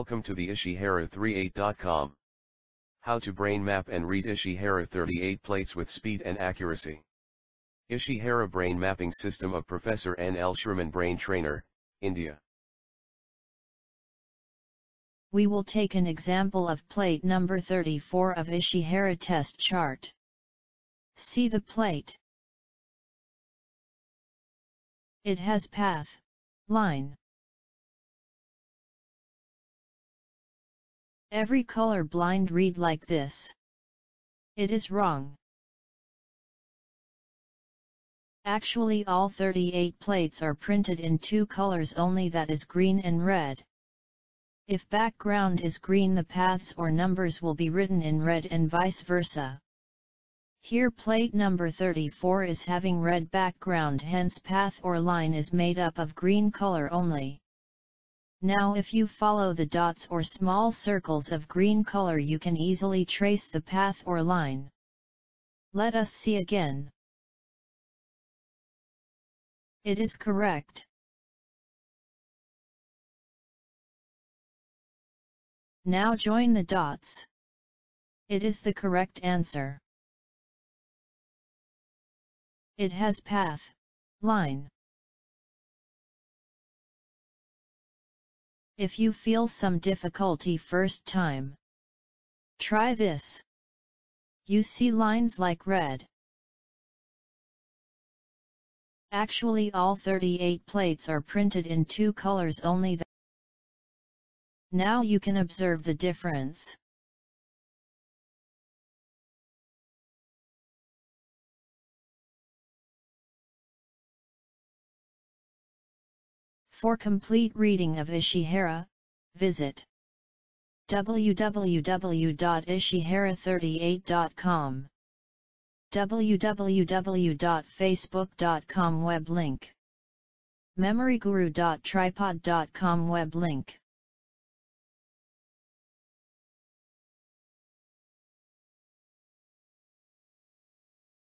Welcome to the Ishihara38.com. How to brain map and read Ishihara 38 plates with speed and accuracy. Ishihara Brain Mapping System of Professor N. L. Shraman, Brain Trainer, India. We will take an example of plate number 34 of Ishihara test chart. See the plate. It has path, line. Every color blind read like this. It is wrong. Actually, all 38 plates are printed in two colors only, that is green and red. If background is green, the paths or numbers will be written in red and vice versa. Here plate number 34 is having red background, hence path or line is made up of green color only. Now if you follow the dots or small circles of green color, you can easily trace the path or line. Let us see again. It is correct. Now join the dots. It is the correct answer. It has path, line. If you feel some difficulty first time, try this. You see lines like red. Actually, all 38 plates are printed in two colors only. Now you can observe the difference. For complete reading of Ishihara, visit www.ishihara38.com, www.facebook.com web link, memoryguru.tripod.com web link.